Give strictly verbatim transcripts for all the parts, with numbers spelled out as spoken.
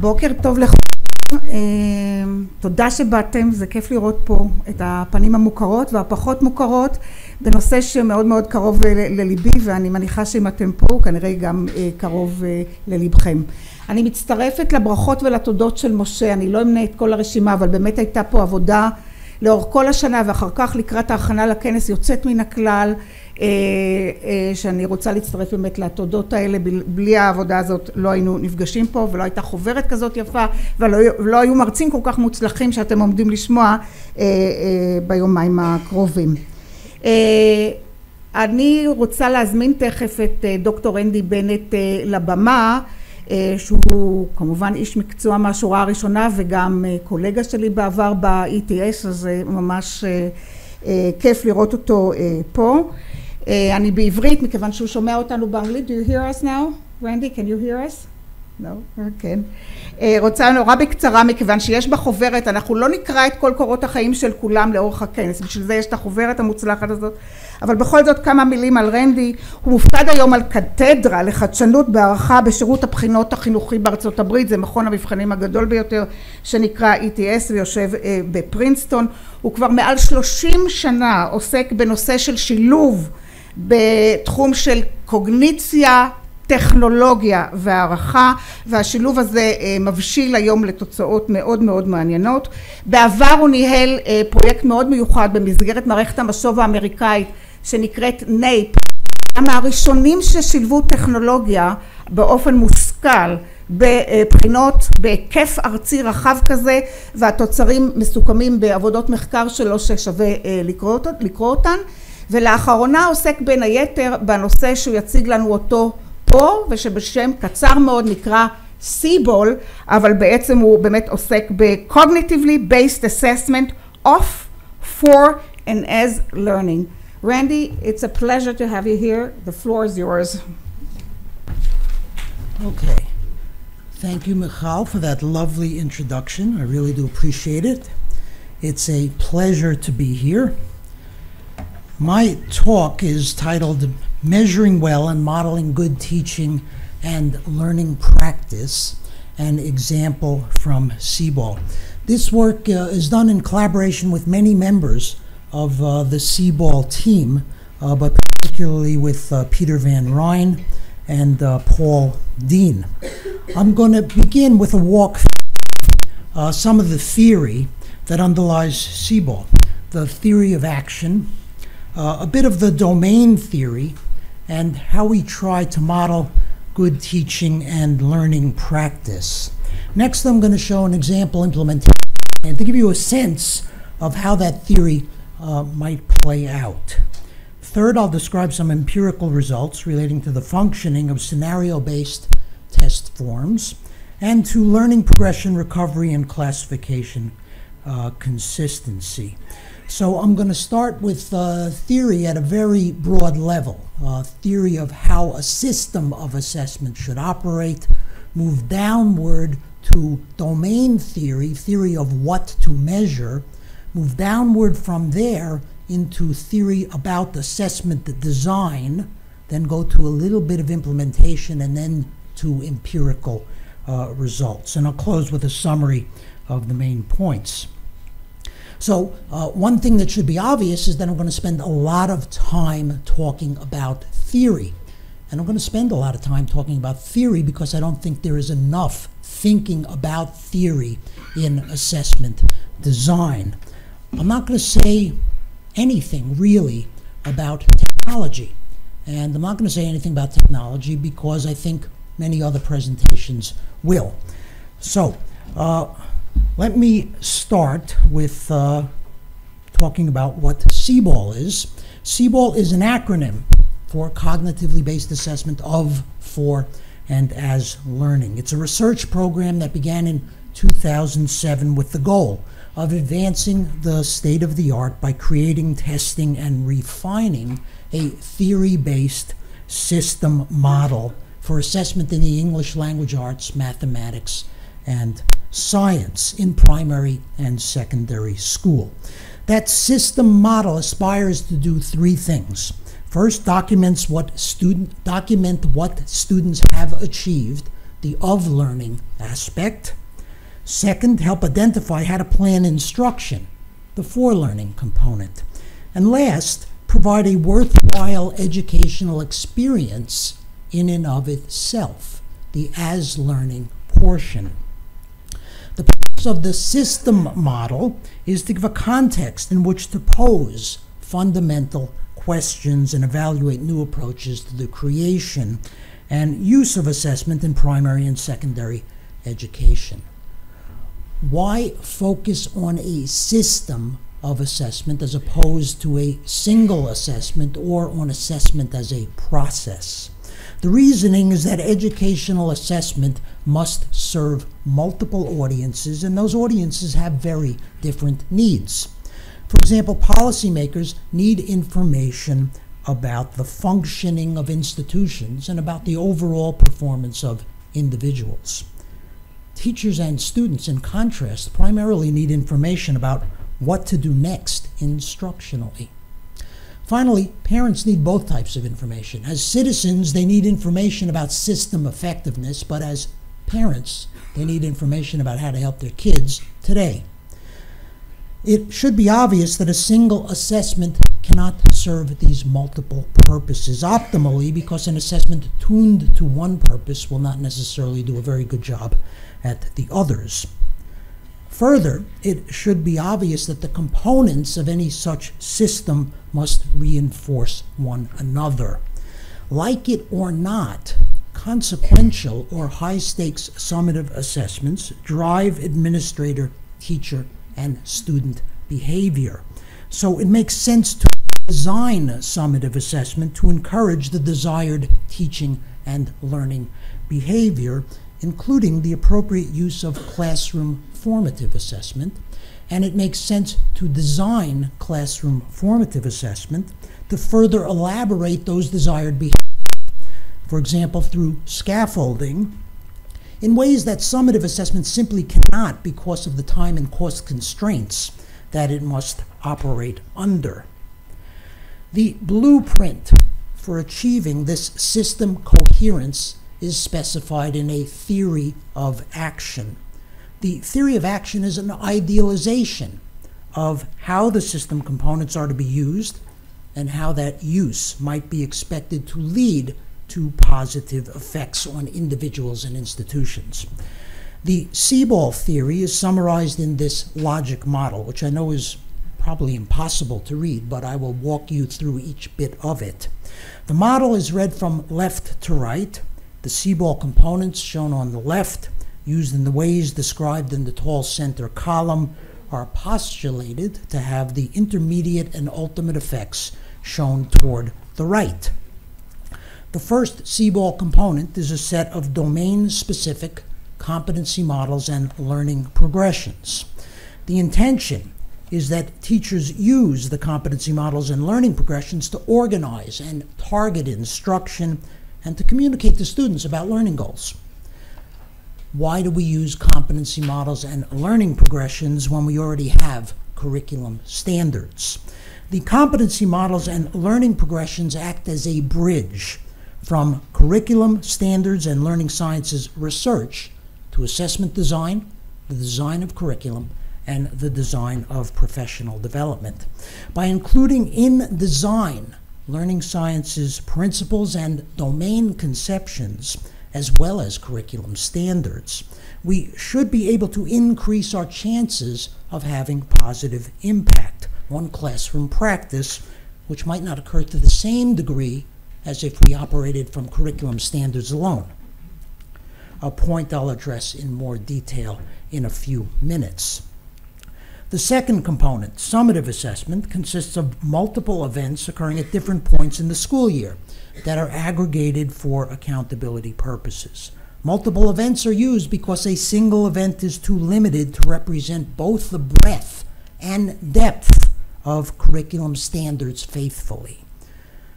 בוקר טוב לכולם, תודה שבאתם, זה כיף לראות פה את הפנים המוכרות והפחות מוכרות בנושא שמאוד מאוד קרוב לליבי, ואני מניחה שאם אתם פה הוא כנראה גם קרוב ללבכם. אני מצטרפת לברכות ולתודות של משה, אני לא אמנה את כל הרשימה, אבל באמת הייתה פה עבודה לאורך כל השנה ואחר כך לקראת ההכנה לכנס יוצאת מן הכלל, שאני רוצה להצטרף באמת לתודות האלה. בלי העבודה הזאת לא היינו נפגשים פה ולא הייתה חוברת כזאת יפה ולא היו מרצים כל כך מוצלחים שאתם עומדים לשמוע ביומיים הקרובים. אני רוצה להזמין תכף את דוקטור אנדי בנט לבמה, שהוא כמובן איש מקצוע מהשורה הראשונה וגם קולגה שלי בעבר ב-E T S, אז זה ממש כיף לראות אותו פה. אני בעברית, מכיוון שהוא שומע אותנו באנגלית. Do you hear us now? Randy, can you hear us? No? כן. רוצה נורא בקצרה, מכיוון שיש בחוברת, אנחנו לא נקרא את כל קורות החיים של כולם לאורך הכנס, בשביל זה יש את החוברת המוצלחת הזאת, אבל בכל זאת כמה מילים על רנדי. הוא מופקד היום על קתדרה לחדשנות בהערכה בשירות הבחינות החינוכי בארצות הברית, זה מכון המבחנים הגדול ביותר שנקרא E T S ויושב בפרינסטון. הוא כבר מעל שלושים שנה עוסק בנושא של שילוב בתחום של קוגניציה, טכנולוגיה והערכה, והשילוב הזה מבשיל היום לתוצאות מאוד מאוד מעניינות. בעבר הוא ניהל פרויקט מאוד מיוחד במסגרת מערכת המשוב האמריקאית שנקראת נייפ, מהראשונים ששילבו טכנולוגיה באופן מושכל בבחינות בהיקף ארצי רחב כזה, והתוצרים מסוכמים בעבודות מחקר שלו ששווה לקרוא אותן. ולאחרונה עוסק בין היתר בנושא שהוא יציג לנו אותו פה, ושבשם קצר מאוד נקרא C B A L, אבל בעצם הוא באמת עוסק ב-Cognitively Based Assessment of, for and as learning. Randy, it's a pleasure to have you here. The floor is yours. Okay. Thank you, Michal, for that lovely introduction. I really do appreciate it. It's a pleasure to be here. My talk is titled Measuring Well and Modeling Good Teaching and Learning Practice, an example from C B A L. This work uh, is done in collaboration with many members of uh, the C B A L team, uh, but particularly with uh, Peter Van Rijn and uh, Paul Dean. I'm going to begin with a walk through uh, some of the theory that underlies C B A L, the theory of action, uh, a bit of the domain theory, and how we try to model good teaching and learning practice. Next, I'm going to show an example implementation and to give you a sense of how that theory uh, might play out. Third, I'll describe some empirical results relating to the functioning of scenario-based test forms and to learning progression, recovery, and classification uh, consistency. So I'm going to start with uh, theory at a very broad level, uh, theory of how a system of assessment should operate, move downward to domain theory, theory of what to measure, move downward from there into theory about assessment design, then go to a little bit of implementation, and then to empirical uh, results. And I'll close with a summary of the main points. So uh, one thing that should be obvious is that I'm going to spend a lot of time talking about theory. And I'm going to spend a lot of time talking about theory because I don't think there is enough thinking about theory in assessment design. I'm not going to say anything really about technology. And I'm not going to say anything about technology because I think many other presentations will. So uh, let me start with uh, talking about what C B A L is. C B A L is an acronym for Cognitively Based Assessment of, for, and as learning. It's a research program that began in two thousand seven with the goal of advancing the state of the art by creating, testing, and refining a theory-based system model for assessment in the English language arts, mathematics, and science in primary and secondary school. That system model aspires to do three things. First, documents what student, document what students have achieved the of-learning aspect. Second, help identify how to plan instruction, the for-learning component. And last, provide a worthwhile educational experience in and of itself, the as-learning portion. The purpose of the system model is to give a context in which to pose fundamental questions and evaluate new approaches to the creation and use of assessment in primary and secondary education. Why focus on a system of assessment as opposed to a single assessment or on assessment as a process? The reasoning is that educational assessment must serve multiple audiences, and those audiences have very different needs. For example, policymakers need information about the functioning of institutions and about the overall performance of individuals. Teachers and students, in contrast, primarily need information about what to do next instructionally. Finally, parents need both types of information. As citizens, they need information about system effectiveness, but as parents, they need information about how to help their kids today. It should be obvious that a single assessment cannot serve these multiple purposes optimally, because an assessment tuned to one purpose will not necessarily do a very good job at the others. Further, it should be obvious that the components of any such system must reinforce one another. Like it or not, consequential or high-stakes summative assessments drive administrator, teacher, and student behavior. So it makes sense to design summative assessment to encourage the desired teaching and learning behavior, including the appropriate use of classroom formative assessment, and it makes sense to design classroom formative assessment to further elaborate those desired behaviors, for example, through scaffolding, in ways that summative assessment simply cannot because of the time and cost constraints that it must operate under. The blueprint for achieving this system coherence is specified in a theory of action. The theory of action is an idealization of how the system components are to be used and how that use might be expected to lead to positive effects on individuals and institutions. The C B A L theory is summarized in this logic model, which I know is probably impossible to read, but I will walk you through each bit of it. The model is read from left to right. The C B A L components shown on the left, used in the ways described in the tall center column, are postulated to have the intermediate and ultimate effects shown toward the right. The first C B A L component is a set of domain-specific competency models and learning progressions. The intention is that teachers use the competency models and learning progressions to organize and target instruction and to communicate to students about learning goals. Why do we use competency models and learning progressions when we already have curriculum standards? The competency models and learning progressions act as a bridge from curriculum standards and learning sciences research to assessment design, the design of curriculum, and the design of professional development. By including in design learning sciences principles and domain conceptions, as well as curriculum standards, we should be able to increase our chances of having positive impact on classroom practice, which might not occur to the same degree as if we operated from curriculum standards alone. A point I'll address in more detail in a few minutes. The second component, summative assessment, consists of multiple events occurring at different points in the school year that are aggregated for accountability purposes. Multiple events are used because a single event is too limited to represent both the breadth and depth of curriculum standards faithfully.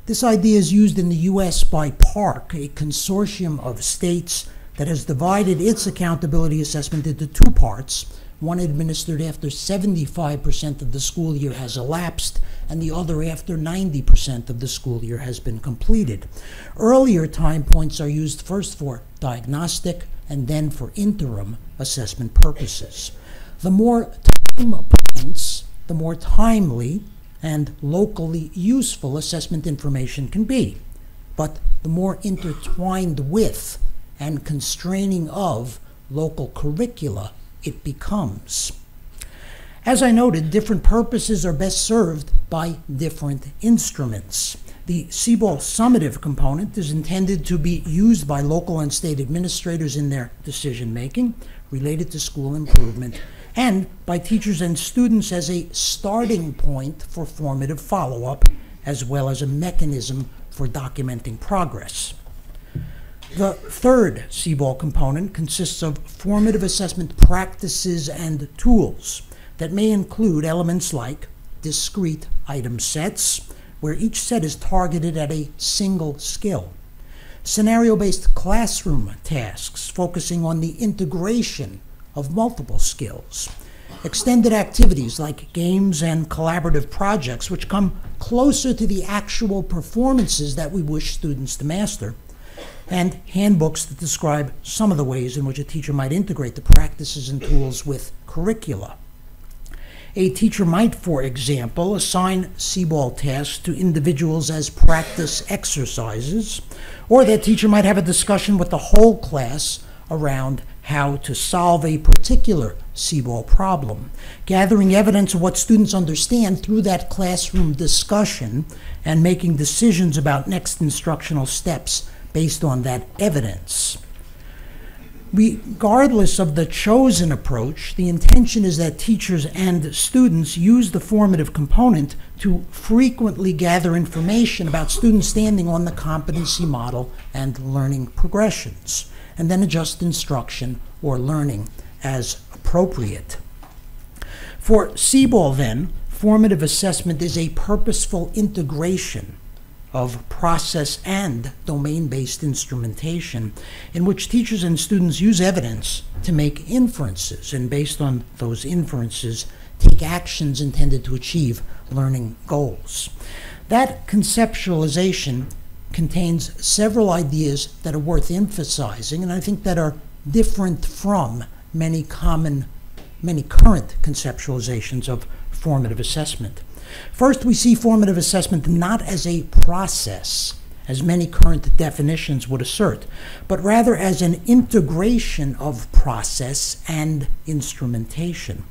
This idea is used in the U S by PARC, a consortium of states that has divided its accountability assessment into two parts, one administered after seventy-five percent of the school year has elapsed, and the other after ninety percent of the school year has been completed. Earlier time points are used first for diagnostic, and then for interim assessment purposes. The more time points, the more timely and locally useful assessment information can be, but the more intertwined with and constraining of local curricula it becomes. As I noted, different purposes are best served by different instruments. The C B A L summative component is intended to be used by local and state administrators in their decision-making related to school improvement, and by teachers and students as a starting point for formative follow-up, as well as a mechanism for documenting progress. The third C B A L component consists of formative assessment practices and tools that may include elements like discrete item sets, where each set is targeted at a single skill, scenario-based classroom tasks focusing on the integration of multiple skills, extended activities like games and collaborative projects, which come closer to the actual performances that we wish students to master, and handbooks that describe some of the ways in which a teacher might integrate the practices and tools with curricula. A teacher might, for example, assign C B A L tasks to individuals as practice exercises, or that teacher might have a discussion with the whole class around how to solve a particular C B A L problem, gathering evidence of what students understand through that classroom discussion and making decisions about next instructional steps based on that evidence. Regardless of the chosen approach, the intention is that teachers and students use the formative component to frequently gather information about student standing on the competency model and learning progressions, and then adjust instruction or learning as appropriate. For C B A L, then, formative assessment is a purposeful integration of process and domain-based instrumentation in which teachers and students use evidence to make inferences, and based on those inferences, take actions intended to achieve learning goals. That conceptualization contains several ideas that are worth emphasizing, and I think that are different from many common, many current conceptualizations of formative assessment. First, we see formative assessment not as a process, as many current definitions would assert, but rather as an integration of process and instrumentation.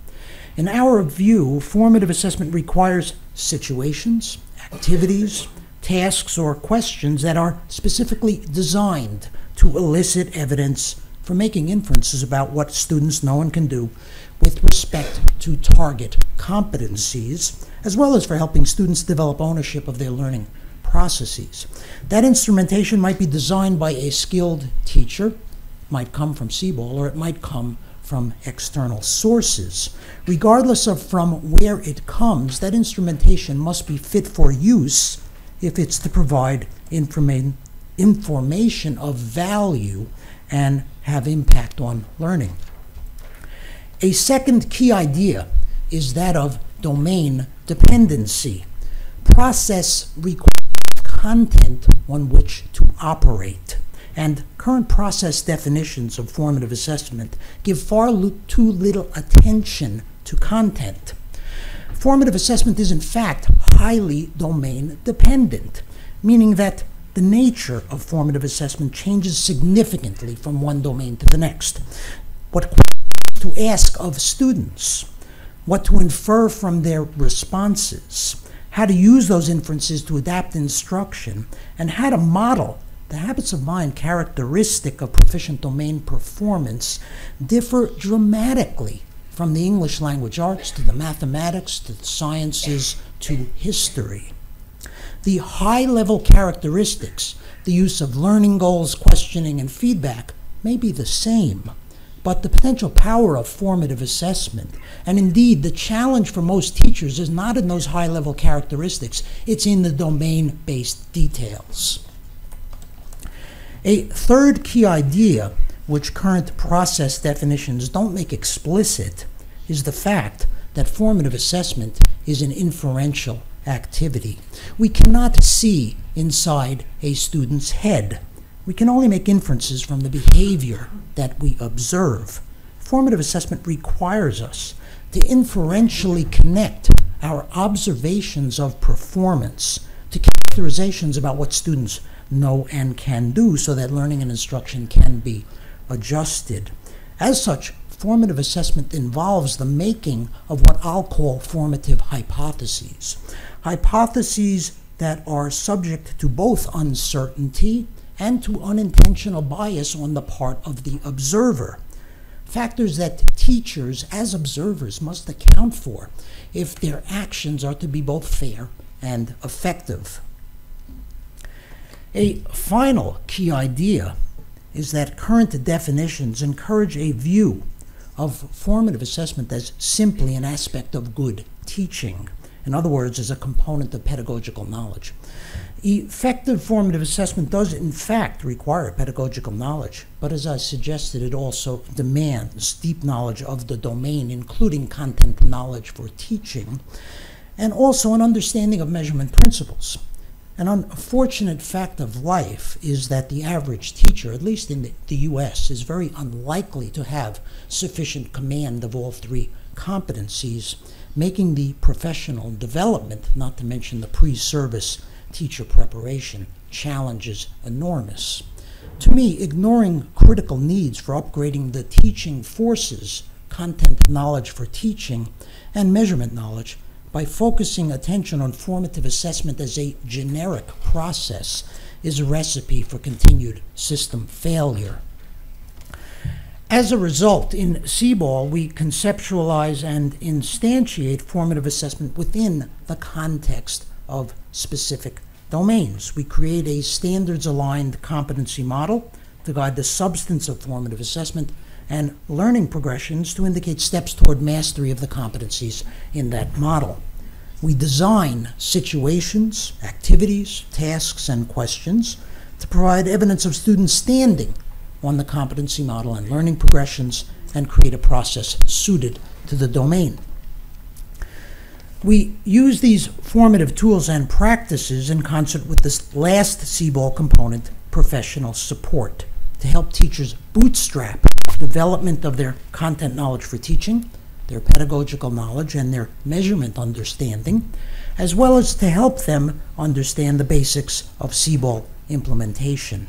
In our view, formative assessment requires situations, activities, tasks, or questions that are specifically designed to elicit evidence for making inferences about what students know and can do with respect to target competencies, as well as for helping students develop ownership of their learning processes. That instrumentation might be designed by a skilled teacher, might come from C B A L, or it might come from external sources. Regardless of from where it comes, that instrumentation must be fit for use if it's to provide informa- information of value and have impact on learning. A second key idea is that of domain dependency. Process requires content on which to operate, and current process definitions of formative assessment give far too little attention to content. Formative assessment is in fact highly domain dependent, meaning that the nature of formative assessment changes significantly from one domain to the next. What questions to ask of students, what to infer from their responses, how to use those inferences to adapt instruction, and how to model the habits of mind characteristic of proficient domain performance differ dramatically from the English language arts to the mathematics to the sciences to history. The high-level characteristics, the use of learning goals, questioning, and feedback may be the same, but the potential power of formative assessment, and indeed the challenge for most teachers, is not in those high-level characteristics, it's in the domain-based details. A third key idea, which current process definitions don't make explicit, is the fact that formative assessment is an inferential activity. We cannot see inside a student's head. We can only make inferences from the behavior that we observe. Formative assessment requires us to inferentially connect our observations of performance to characterizations about what students know and can do so that learning and instruction can be adjusted. As such, formative assessment involves the making of what I'll call formative hypotheses. Hypotheses that are subject to both uncertainty and to unintentional bias on the part of the observer. Factors that teachers, as observers, must account for if their actions are to be both fair and effective. A final key idea is that current definitions encourage a view of formative assessment as simply an aspect of good teaching. In other words, as a component of pedagogical knowledge. Effective formative assessment does, in fact, require pedagogical knowledge, but as I suggested, it also demands deep knowledge of the domain, including content knowledge for teaching, and also an understanding of measurement principles. An unfortunate fact of life is that the average teacher, at least in the U S, is very unlikely to have sufficient command of all three competencies, making the professional development, not to mention the pre-service teacher preparation, challenges enormous. To me, ignoring critical needs for upgrading the teaching forces, content knowledge for teaching, and measurement knowledge, by focusing attention on formative assessment as a generic process, is a recipe for continued system failure. As a result, in C B A L, we conceptualize and instantiate formative assessment within the context of specific domains. We create a standards-aligned competency model to guide the substance of formative assessment and learning progressions to indicate steps toward mastery of the competencies in that model. We design situations, activities, tasks, and questions to provide evidence of student standing on the competency model and learning progressions, and create a process suited to the domain. We use these formative tools and practices in concert with this last C B A L component, professional support, to help teachers bootstrap development of their content knowledge for teaching, their pedagogical knowledge, and their measurement understanding, as well as to help them understand the basics of C B A L implementation.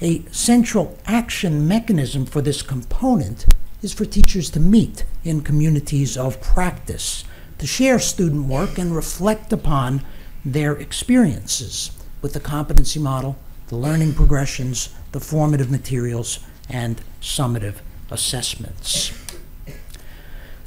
A central action mechanism for this component is for teachers to meet in communities of practice, to share student work and reflect upon their experiences with the competency model, the learning progressions, the formative materials, and summative assessments.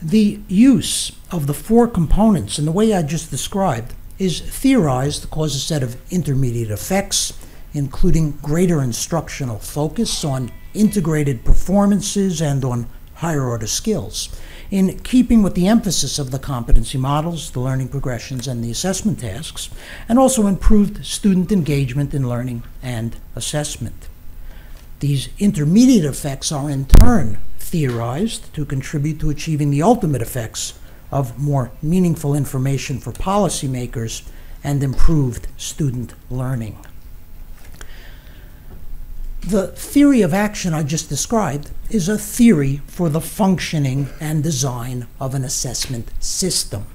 The use of the four components in the way I just described is theorized to cause a set of intermediate effects, including greater instructional focus on integrated performances and on higher order skills, in keeping with the emphasis of the competency models, the learning progressions, and the assessment tasks, and also improved student engagement in learning and assessment. These intermediate effects are in turn theorized to contribute to achieving the ultimate effects of more meaningful information for policymakers and improved student learning. The theory of action I just described is a theory for the functioning and design of an assessment system.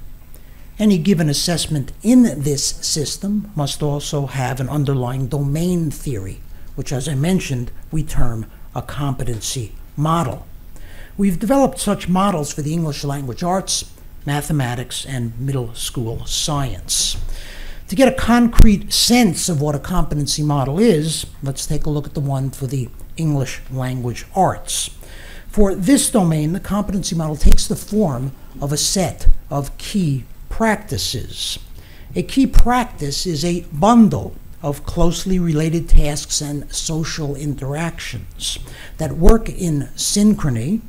Any given assessment in this system must also have an underlying domain theory, which, as I mentioned, we term a competency model. We've developed such models for the English language arts, mathematics, and middle school science. To get a concrete sense of what a competency model is, let's take a look at the one for the English language arts. For this domain, the competency model takes the form of a set of key practices. A key practice is a bundle of closely related tasks and social interactions that work in synchrony,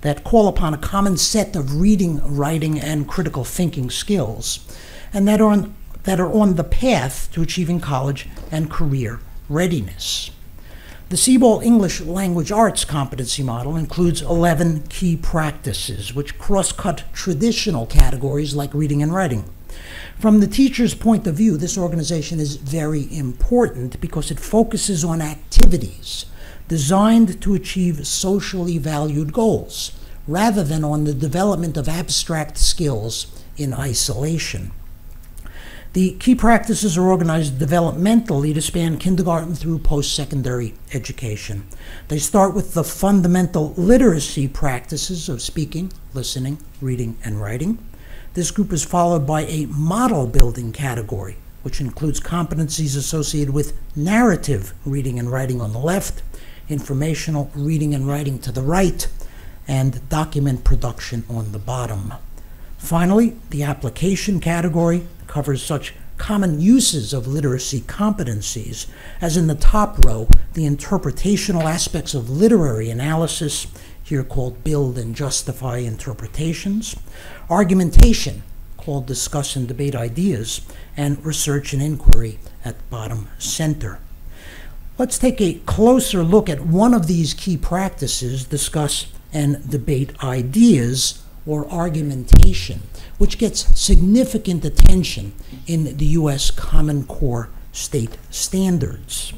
that call upon a common set of reading, writing, and critical thinking skills, and that are on that are on the path to achieving college and career readiness. The C B A L English Language Arts competency model includes eleven key practices, which cross-cut traditional categories like reading and writing, From the teacher's point of view, this organization is very important because it focuses on activities designed to achieve socially valued goals, rather than on the development of abstract skills in isolation. The key practices are organized developmentally to span kindergarten through post-secondary education. They start with the fundamental literacy practices of speaking, listening, reading, and writing. This group is followed by a model building category, which includes competencies associated with narrative reading and writing on the left, informational reading and writing to the right, and document production on the bottom. Finally, the application category covers such common uses of literacy competencies as, in the top row, the interpretational aspects of literary analysis, here called build and justify interpretations, argumentation, called discuss and debate ideas, and research and inquiry at bottom center. Let's take a closer look at one of these key practices, discuss and debate ideas, or argumentation, which gets significant attention in the U S Common Core state standards.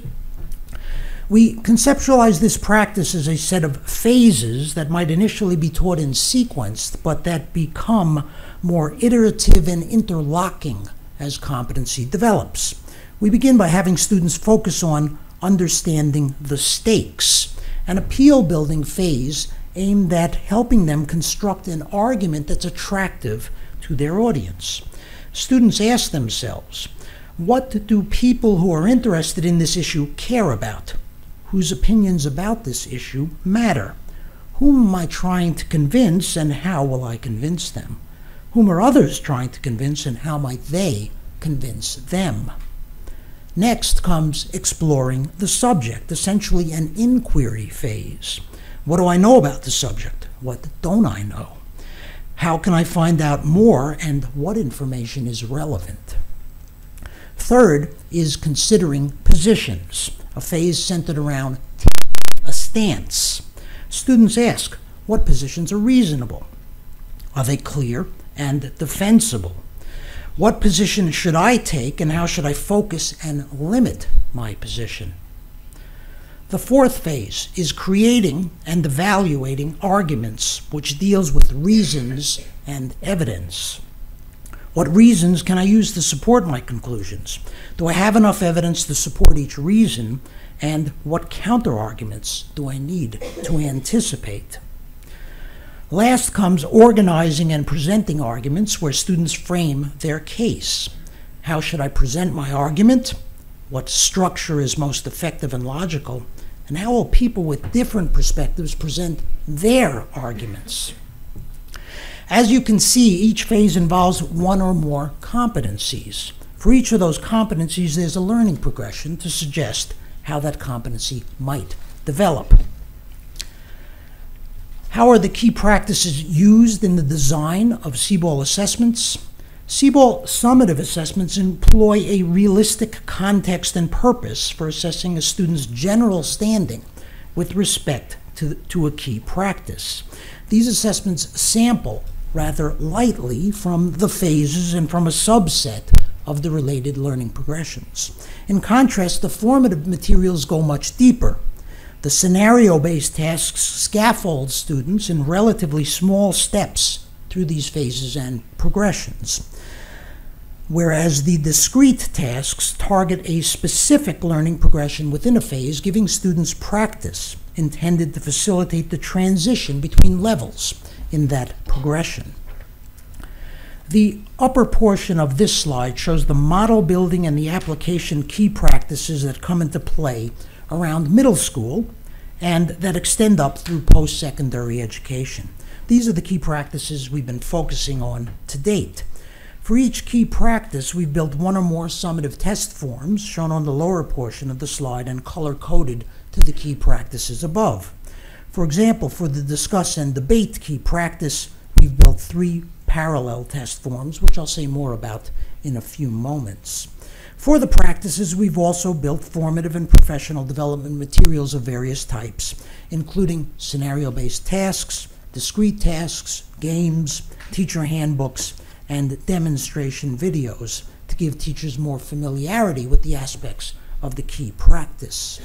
We conceptualize this practice as a set of phases that might initially be taught in sequence, but that become more iterative and interlocking as competency develops. We begin by having students focus on understanding the stakes, an appeal building phase aimed at helping them construct an argument that's attractive to their audience. Students ask themselves, what do people who are interested in this issue care about? Whose opinions about this issue matter? Whom am I trying to convince, and how will I convince them? Whom are others trying to convince, and how might they convince them? Next comes exploring the subject, essentially an inquiry phase. What do I know about the subject? What don't I know? How can I find out more, and what information is relevant? Third is considering positions, a phase centered around a stance. Students ask, what positions are reasonable? Are they clear and defensible? What position should I take, and how should I focus and limit my position? The fourth phase is creating and evaluating arguments, which deals with reasons and evidence. What reasons can I use to support my conclusions? Do I have enough evidence to support each reason? And what counter-arguments do I need to anticipate? Last comes organizing and presenting arguments, where students frame their case. How should I present my argument? What structure is most effective and logical? And how will people with different perspectives present their arguments? As you can see, each phase involves one or more competencies. For each of those competencies, there's a learning progression to suggest how that competency might develop. How are the key practices used in the design of C B A L assessments? C B A L summative assessments employ a realistic context and purpose for assessing a student's general standing with respect to, to a key practice. These assessments sample rather lightly from the phases and from a subset of the related learning progressions. In contrast, the formative materials go much deeper. The scenario-based tasks scaffold students in relatively small steps through these phases and progressions, whereas the discrete tasks target a specific learning progression within a phase, giving students practice intended to facilitate the transition between levels in that progression. The upper portion of this slide shows the model building and the application key practices that come into play around middle school and that extend up through post-secondary education. These are the key practices we've been focusing on to date. For each key practice, we've built one or more summative test forms, shown on the lower portion of the slide and color-coded to the key practices above. For example, for the discuss and debate key practice, we've built three parallel test forms, which I'll say more about in a few moments. For the practices, we've also built formative and professional development materials of various types, including scenario-based tasks, discrete tasks, games, teacher handbooks, and demonstration videos to give teachers more familiarity with the aspects of the key practice.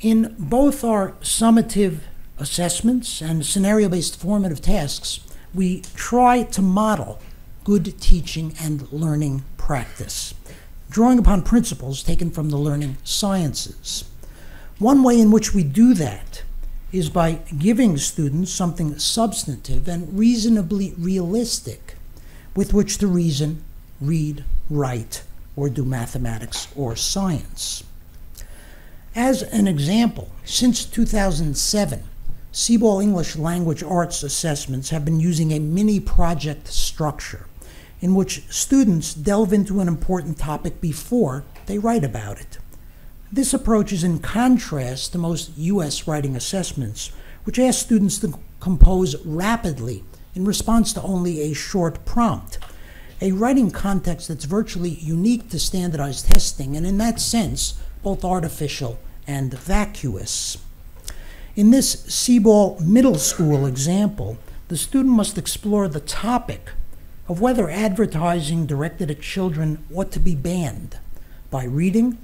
In both our summative assessments and scenario-based formative tasks, we try to model good teaching and learning practice, drawing upon principles taken from the learning sciences. One way in which we do that is by giving students something substantive and reasonably realistic with which to reason, read, write, or do mathematics or science. As an example, since two thousand seven, C B A L English Language Arts assessments have been using a mini-project structure in which students delve into an important topic before they write about it. This approach is in contrast to most U S writing assessments, which ask students to compose rapidly in response to only a short prompt, a writing context that's virtually unique to standardized testing, and in that sense, both artificial and vacuous. In this C B A L middle school example, the student must explore the topic of whether advertising directed at children ought to be banned by reading,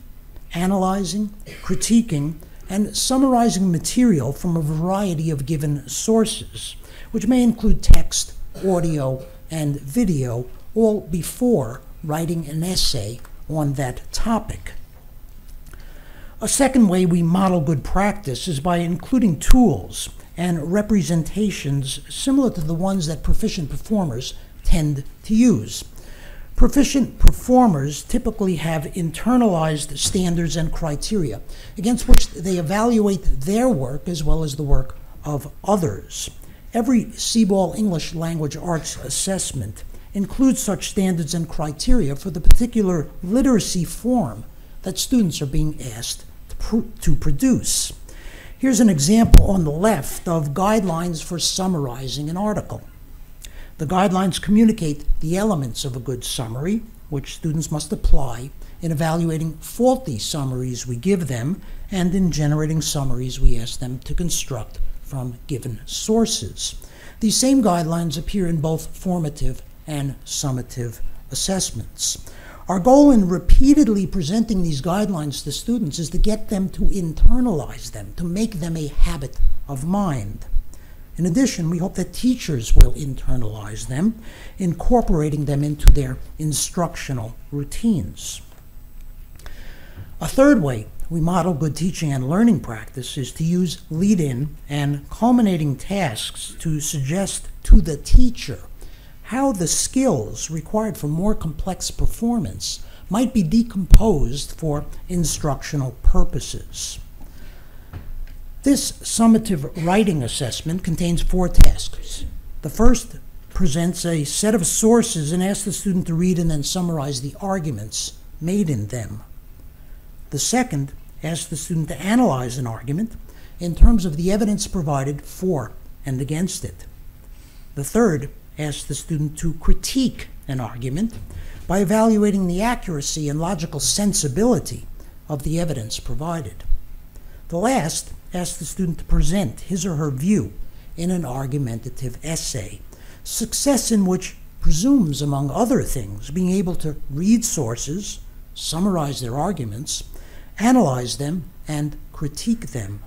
analyzing, critiquing, and summarizing material from a variety of given sources, which may include text, audio, and video, all before writing an essay on that topic. A second way we model good practice is by including tools and representations similar to the ones that proficient performers tend to use. Proficient performers typically have internalized standards and criteria against which they evaluate their work as well as the work of others. Every C B A L English Language Arts assessment includes such standards and criteria for the particular literacy form that students are being asked to, pr to produce. Here's an example on the left of guidelines for summarizing an article. The guidelines communicate the elements of a good summary, which students must apply in evaluating faulty summaries we give them and in generating summaries we ask them to construct from given sources. These same guidelines appear in both formative and summative assessments. Our goal in repeatedly presenting these guidelines to students is to get them to internalize them, to make them a habit of mind. In addition, we hope that teachers will internalize them, incorporating them into their instructional routines. A third way we model good teaching and learning practice is to use lead-in and culminating tasks to suggest to the teacher how the skills required for more complex performance might be decomposed for instructional purposes. This summative writing assessment contains four tasks. The first presents a set of sources and asks the student to read and then summarize the arguments made in them. The second asks the student to analyze an argument in terms of the evidence provided for and against it. The third asks the student to critique an argument by evaluating the accuracy and logical sensibility of the evidence provided. The last asks the student to present his or her view in an argumentative essay, success in which presumes, among other things, being able to read sources, summarize their arguments, analyze them, and critique them.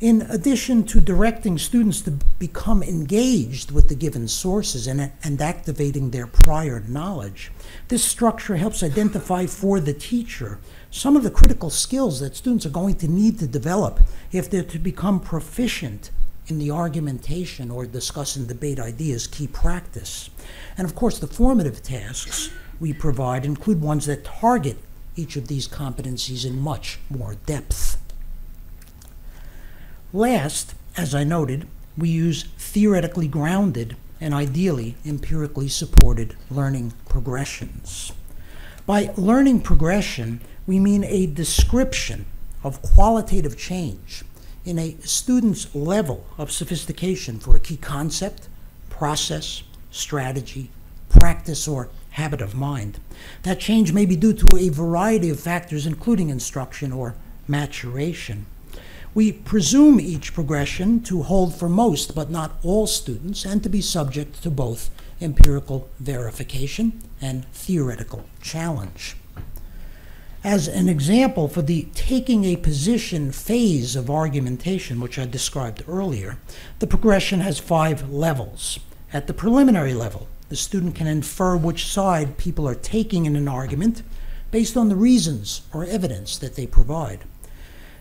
In addition to directing students to become engaged with the given sources and, and activating their prior knowledge, this structure helps identify for the teacher some of the critical skills that students are going to need to develop if they're to become proficient in the argumentation or discuss and debate ideas key practice. And of course, the formative tasks we provide include ones that target each of these competencies in much more depth. Last, as I noted, we use theoretically grounded and ideally empirically supported learning progressions. By learning progression, we mean a description of qualitative change in a student's level of sophistication for a key concept, process, strategy, practice, or habit of mind. That change may be due to a variety of factors, including instruction or maturation. We presume each progression to hold for most, but not all students, and to be subject to both empirical verification and theoretical challenge. As an example for the taking a position phase of argumentation, which I described earlier, the progression has five levels. At the preliminary level, the student can infer which side people are taking in an argument based on the reasons or evidence that they provide.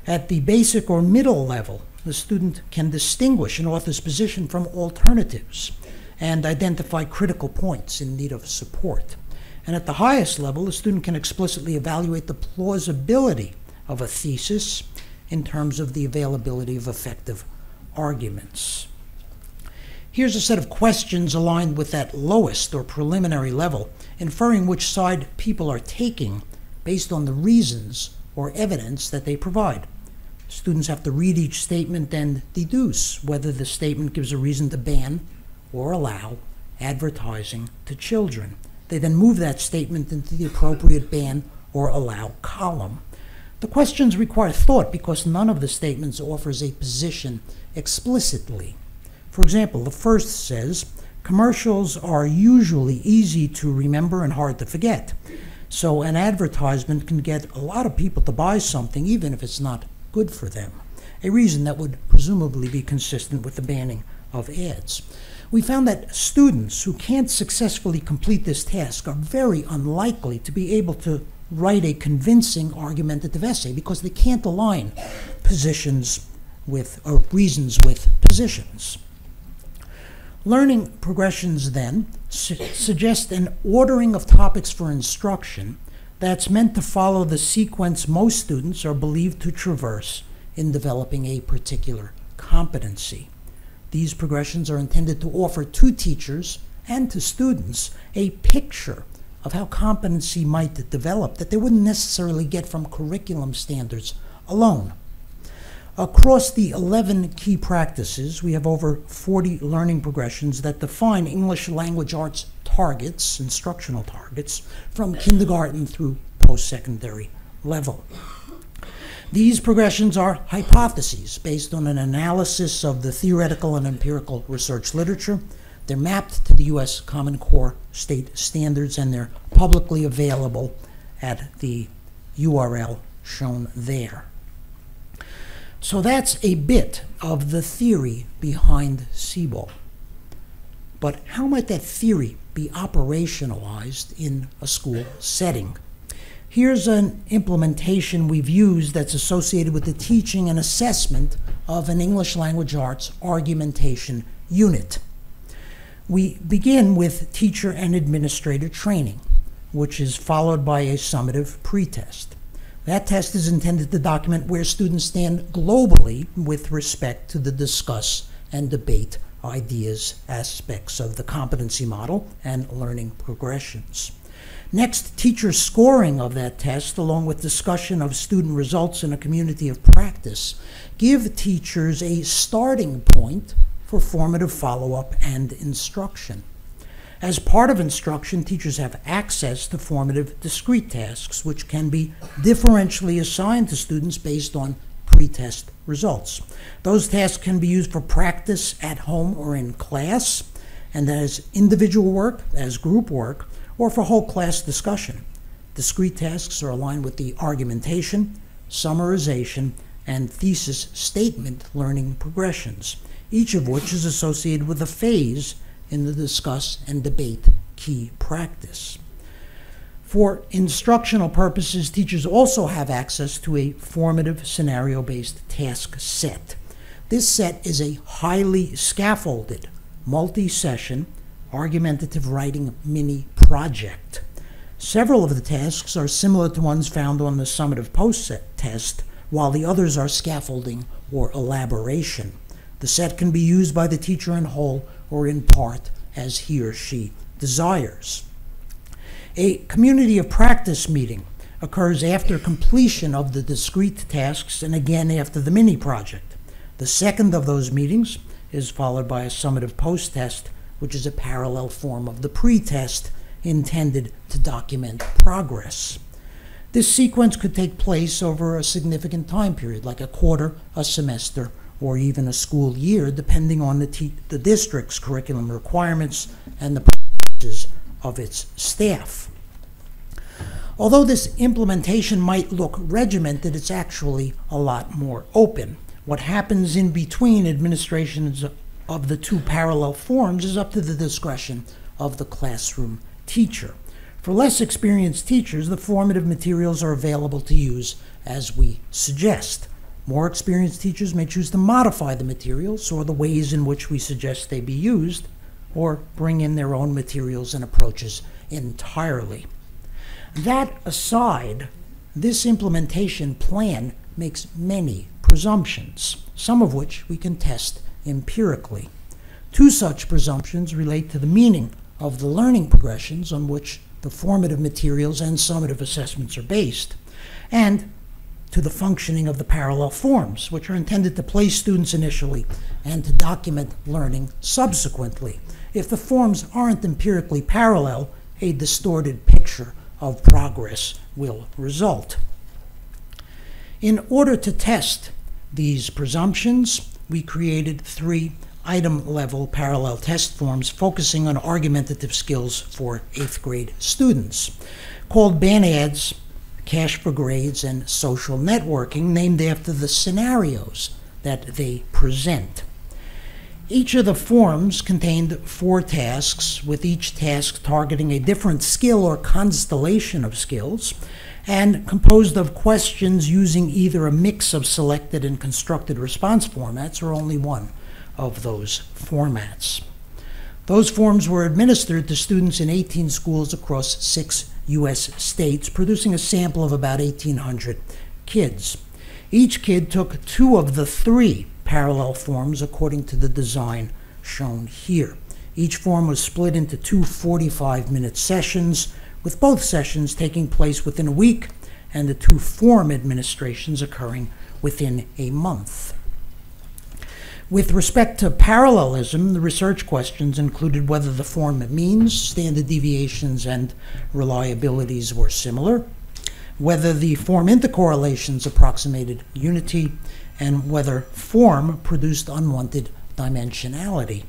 At the basic or middle level, the student can distinguish an author's position from alternatives and identify critical points in need of support. And at the highest level, the student can explicitly evaluate the plausibility of a thesis in terms of the availability of effective arguments. Here's a set of questions aligned with that lowest or preliminary level, inferring which side people are taking based on the reasons or evidence that they provide. Students have to read each statement and deduce whether the statement gives a reason to ban or allow advertising to children. They then move that statement into the appropriate ban or allow column. The questions require thought because none of the statements offers a position explicitly. For example, the first says, commercials are usually easy to remember and hard to forget. So an advertisement can get a lot of people to buy something even if it's not good for them, a reason that would presumably be consistent with the banning of ads. We found that students who can't successfully complete this task are very unlikely to be able to write a convincing argumentative essay because they can't align positions with, or reasons with positions. Learning progressions then su suggest an ordering of topics for instruction that's meant to follow the sequence most students are believed to traverse in developing a particular competency. These progressions are intended to offer to teachers and to students a picture of how competency might develop that they wouldn't necessarily get from curriculum standards alone. Across the eleven key practices, we have over forty learning progressions that define English language arts targets, instructional targets, from kindergarten through post-secondary level. These progressions are hypotheses based on an analysis of the theoretical and empirical research literature. They're mapped to the U S Common Core state standards, and they're publicly available at the U R L shown there. So that's a bit of the theory behind C B A L. But how might that theory be operationalized in a school setting? Here's an implementation we've used that's associated with the teaching and assessment of an English language arts argumentation unit. We begin with teacher and administrator training, which is followed by a summative pretest. That test is intended to document where students stand globally with respect to the discuss and debate ideas aspects of the competency model and learning progressions. Next, teacher scoring of that test, along with discussion of student results in a community of practice, give teachers a starting point for formative follow-up and instruction. As part of instruction, teachers have access to formative discrete tasks, which can be differentially assigned to students based on pretest results. Those tasks can be used for practice at home or in class, and as individual work, as group work, or for whole class discussion. Discrete tasks are aligned with the argumentation, summarization, and thesis statement learning progressions, each of which is associated with a phase in the discuss and debate key practice. For instructional purposes, teachers also have access to a formative scenario-based task set. This set is a highly scaffolded, multi-session, argumentative writing mini project. Several of the tasks are similar to ones found on the summative post-set test, while the others are scaffolding or elaboration. The set can be used by the teacher in whole or in part as he or she desires. A community of practice meeting occurs after completion of the discrete tasks and again after the mini project. The second of those meetings is followed by a summative post-test, which is a parallel form of the pretest intended to document progress. This sequence could take place over a significant time period, like a quarter, a semester, or even a school year, depending on the, t the district's curriculum requirements and the practices of its staff. Although this implementation might look regimented, it's actually a lot more open. What happens in between administrations of the two parallel forms is up to the discretion of the classroom teacher. For less experienced teachers, the formative materials are available to use as we suggest. More experienced teachers may choose to modify the materials or the ways in which we suggest they be used, or bring in their own materials and approaches entirely. That aside, this implementation plan makes many presumptions, some of which we can test empirically. Two such presumptions relate to the meaning of the learning progressions on which the formative materials and summative assessments are based, and to the functioning of the parallel forms, which are intended to place students initially and to document learning subsequently. If the forms aren't empirically parallel, a distorted picture of progress will result. In order to test these presumptions, we created three item-level parallel test forms focusing on argumentative skills for eighth grade students, called BANADS, Cash for Grades, and Social Networking, named after the scenarios that they present. Each of the forms contained four tasks, with each task targeting a different skill or constellation of skills, and composed of questions using either a mix of selected and constructed response formats or only one of those formats. Those forms were administered to students in eighteen schools across six U S states, producing a sample of about eighteen hundred kids. Each kid took two of the three parallel forms according to the design shown here. Each form was split into two forty-five minute sessions, with both sessions taking place within a week and the two form administrations occurring within a month. With respect to parallelism, the research questions included whether the form means, standard deviations, and reliabilities were similar, whether the form intercorrelations approximated unity, and whether form produced unwanted dimensionality.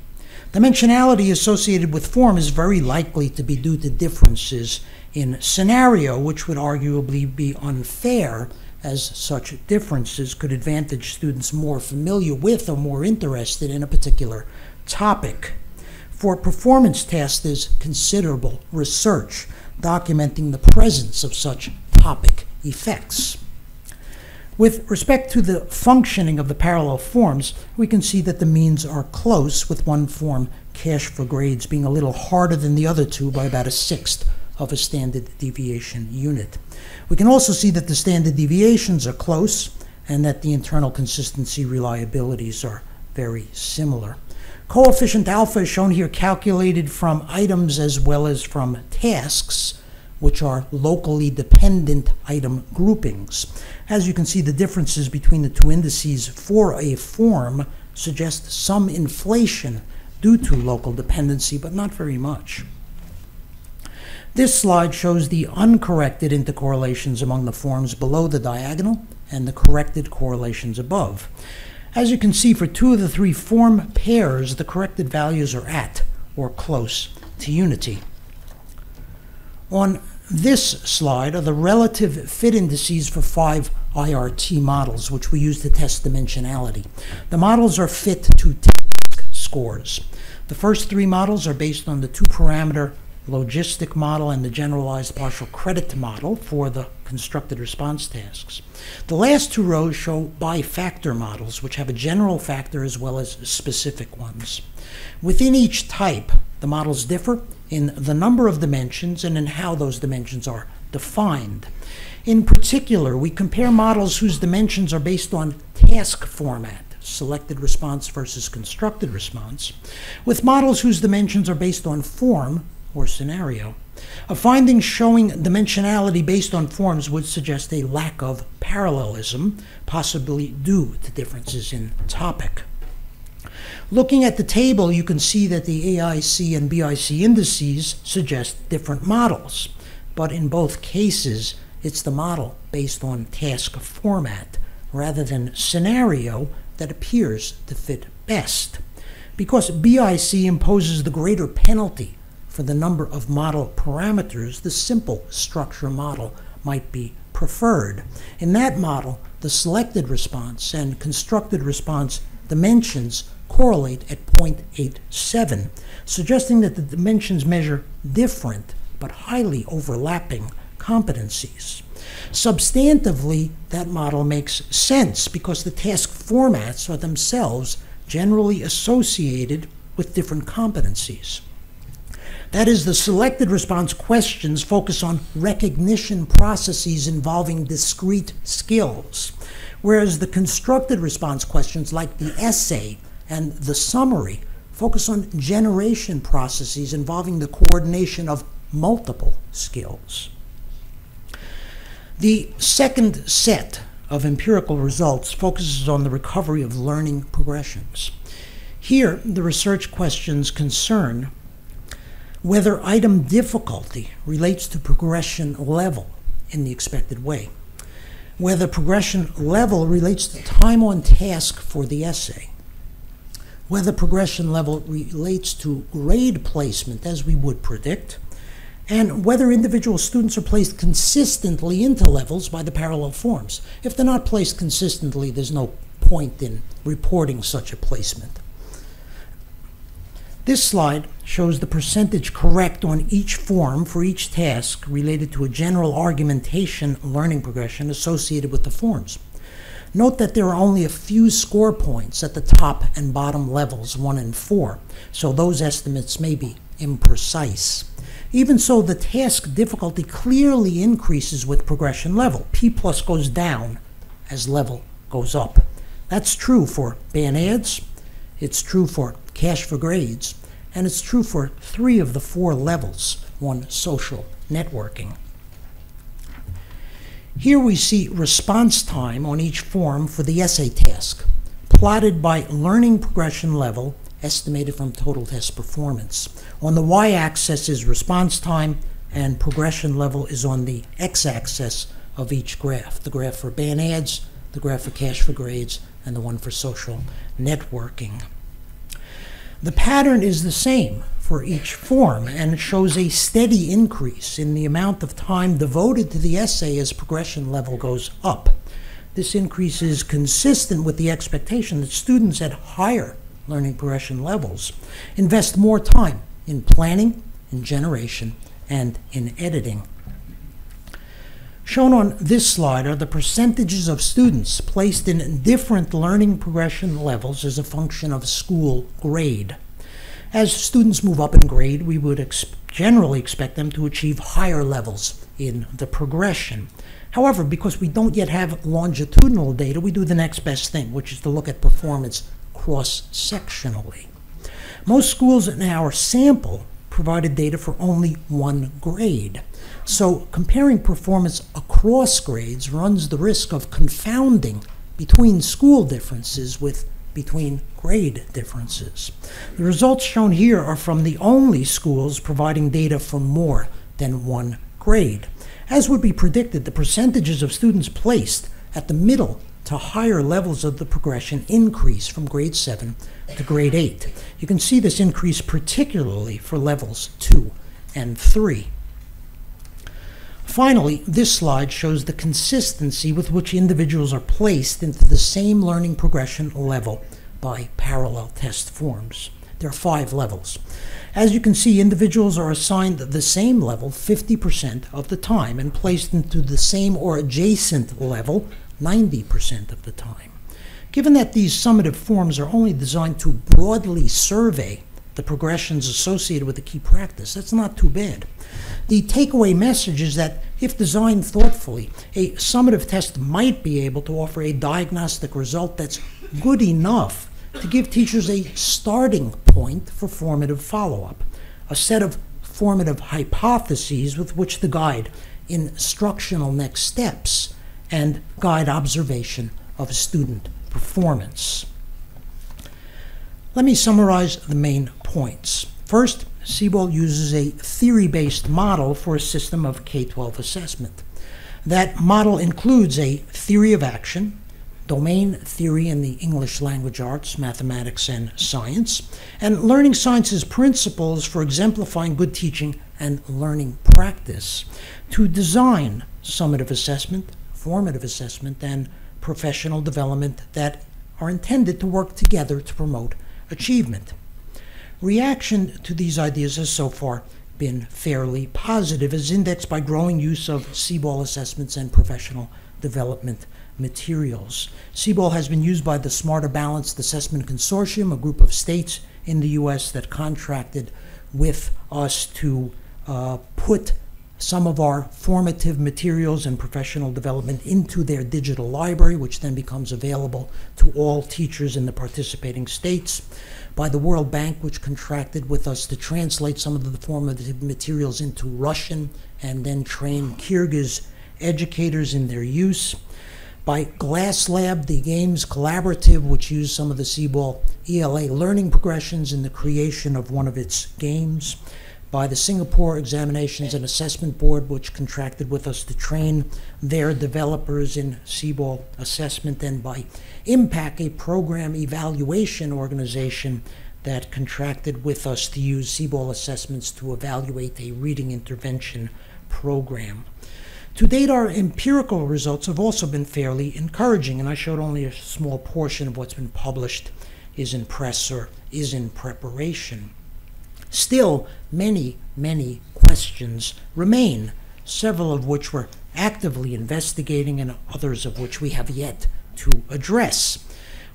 Dimensionality associated with form is very likely to be due to differences in scenario, which would arguably be unfair, as such differences could advantage students more familiar with or more interested in a particular topic. For performance tests, there's considerable research documenting the presence of such topic effects. With respect to the functioning of the parallel forms, we can see that the means are close, with one form, Cash for Grades, being a little harder than the other two by about a sixth of a standard deviation unit. We can also see that the standard deviations are close and that the internal consistency reliabilities are very similar. Coefficient alpha is shown here, calculated from items as well as from tasks, which are locally dependent item groupings. As you can see, the differences between the two indices for a form suggest some inflation due to local dependency, but not very much. This slide shows the uncorrected intercorrelations among the forms below the diagonal and the corrected correlations above. As you can see, for two of the three form pairs, the corrected values are at or close to unity. On this slide are the relative fit indices for five I R T models, which we use to test dimensionality. The models are fit to task scores. The first three models are based on the two-parameter logistic model and the generalized partial credit model for the constructed response tasks. The last two rows show by-factor models, which have a general factor as well as specific ones. Within each type, the models differ in the number of dimensions and in how those dimensions are defined. In particular, we compare models whose dimensions are based on task format, selected response versus constructed response, with models whose dimensions are based on form or scenario. A finding showing dimensionality based on forms would suggest a lack of parallelism, possibly due to differences in topic. Looking at the table, you can see that the A I C and B I C indices suggest different models, but in both cases, It's the model based on task format rather than scenario that appears to fit best. Because B I C imposes the greater penalty for the number of model parameters, the simple structure model might be preferred. In that model, the selected response and constructed response dimensions correlate at zero point eight seven, suggesting that the dimensions measure different but highly overlapping competencies. Substantively, that model makes sense because the task formats are themselves generally associated with different competencies. That is, the selected response questions focus on recognition processes involving discrete skills, whereas the constructed response questions, like the essay and the summary, focus on generation processes involving the coordination of multiple skills. The second set of empirical results focuses on the recovery of learning progressions. Here, the research questions concern whether item difficulty relates to progression level in the expected way, whether progression level relates to time on task for the essay, whether progression level relates to grade placement, as we would predict, and whether individual students are placed consistently into levels by the parallel forms. If they're not placed consistently, there's no point in reporting such a placement. This slide shows the percentage correct on each form for each task related to a general argumentation learning progression associated with the forms. Note that there are only a few score points at the top and bottom levels, one and four, so those estimates may be imprecise. Even so, the task difficulty clearly increases with progression level. P plus goes down as level goes up. That's true for Band-Aids, it's true for Cash for Grades, and it's true for three of the four levels on social networking. Here we see response time on each form for the essay task, plotted by learning progression level estimated from total test performance. On the y-axis is response time, and progression level is on the x-axis of each graph, the graph for Band-Aids, the graph for Cash for Grades, and the one for social networking. The pattern is the same for each form, and it shows a steady increase in the amount of time devoted to the essay as progression level goes up. This increase is consistent with the expectation that students at higher learning progression levels invest more time in planning, in generation, and in editing. Shown on this slide are the percentages of students placed in different learning progression levels as a function of school grade. As students move up in grade, we would ex- generally expect them to achieve higher levels in the progression. However, because we don't yet have longitudinal data, we do the next best thing, which is to look at performance cross-sectionally. Most schools in our sample provided data for only one grade, so comparing performance across grades runs the risk of confounding between school differences with between grade differences. The results shown here are from the only schools providing data for more than one grade. As would be predicted, the percentages of students placed at the middle to higher levels of the progression increase from grade seven to grade eight. You can see this increase particularly for levels two and three. Finally, this slide shows the consistency with which individuals are placed into the same learning progression level by parallel test forms. There are five levels. As you can see, individuals are assigned the same level fifty percent of the time and placed into the same or adjacent level ninety percent of the time. Given that these summative forms are only designed to broadly survey the progressions associated with the key practice, that's not too bad. The takeaway message is that if designed thoughtfully, a summative test might be able to offer a diagnostic result that's good enough to give teachers a starting point for formative follow-up, a set of formative hypotheses with which to guide instructional next steps and guide observation of student performance. Let me summarize the main points. First, C B A L uses a theory-based model for a system of K twelve assessment. That model includes a theory of action, domain theory in the English language arts, mathematics, and science, and learning sciences principles for exemplifying good teaching and learning practice to design summative assessment, formative assessment, and professional development that are intended to work together to promote achievement. Reaction to these ideas has so far been fairly positive, as indexed by growing use of C BAL assessments and professional development materials. C BAL has been used by the Smarter Balanced Assessment Consortium, a group of states in the U S that contracted with us to uh, put some of our formative materials and professional development into their digital library, which then becomes available to all teachers in the participating states. By the World Bank, which contracted with us to translate some of the formative materials into Russian and then train Kyrgyz educators in their use. By GlassLab, the Games Collaborative, which used some of the C BAL E L A learning progressions in the creation of one of its games. By the Singapore Examinations and Assessment Board, which contracted with us to train their developers in C BAL assessment. And by Impact, a program evaluation organization that contracted with us to use C BAL assessments to evaluate a reading intervention program. To date, our empirical results have also been fairly encouraging, and I showed only a small portion of what's been published is in press or is in preparation. Still, many, many questions remain, several of which we're actively investigating and others of which we have yet to address.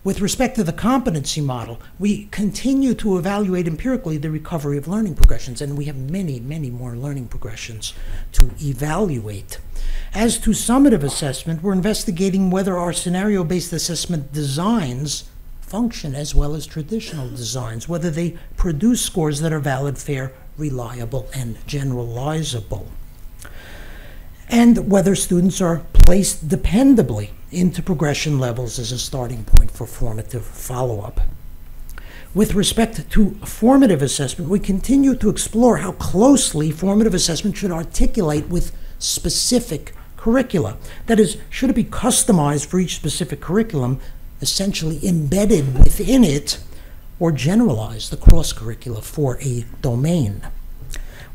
With respect to the competency model, we continue to evaluate empirically the recovery of learning progressions, and we have many, many more learning progressions to evaluate. As to summative assessment, we're investigating whether our scenario-based assessment designs function as well as traditional designs, whether they produce scores that are valid, fair, reliable, and generalizable, and whether students are placed dependably into progression levels as a starting point for formative follow-up. With respect to formative assessment, we continue to explore how closely formative assessment should articulate with specific curricula. That is, should it be customized for each specific curriculum, essentially embedded within it, or generalized across curricula for a domain?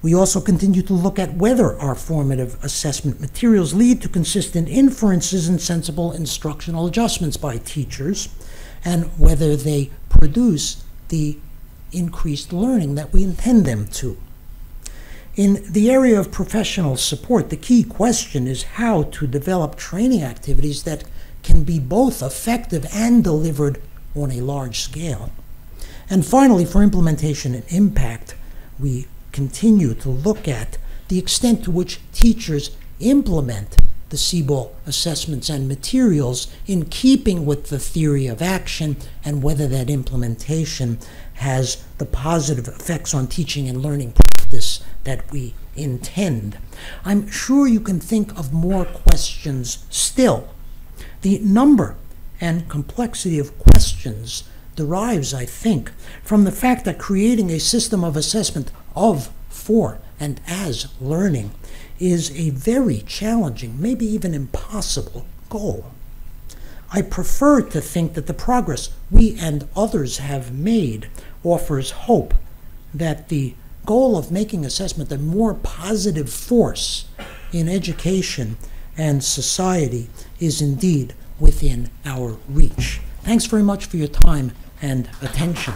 We also continue to look at whether our formative assessment materials lead to consistent inferences and sensible instructional adjustments by teachers, and whether they produce the increased learning that we intend them to. In the area of professional support, the key question is how to develop training activities that can be both effective and delivered on a large scale. And finally, for implementation and impact, we continue to look at the extent to which teachers implement the C BAL assessments and materials in keeping with the theory of action, and whether that implementation has the positive effects on teaching and learning practice that we intend. I'm sure you can think of more questions still. The number and complexity of questions derives, I think, from the fact that creating a system of assessment of, for, and as learning is a very challenging, maybe even impossible goal. I prefer to think that the progress we and others have made offers hope that the goal of making assessment a more positive force in education and society is indeed within our reach. Thanks very much for your time and attention.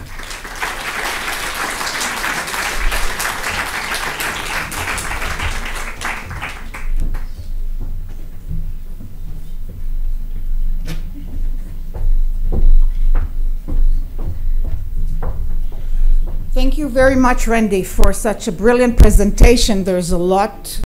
Thank you very much, Randy, for such a brilliant presentation. There's a lot